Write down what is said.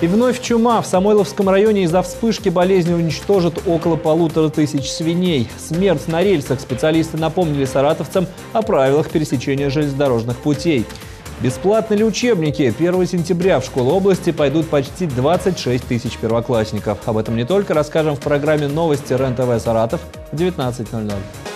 И вновь чума. В Самойловском районе из-за вспышки болезни уничтожат около 1500 свиней. Смерть на рельсах. Специалисты напомнили саратовцам о правилах пересечения железнодорожных путей. Бесплатны ли учебники? 1 сентября в школу области пойдут почти 26 тысяч первоклассников. Об этом не только расскажем в программе «Новости РЕН-ТВ Саратов» в 19:00.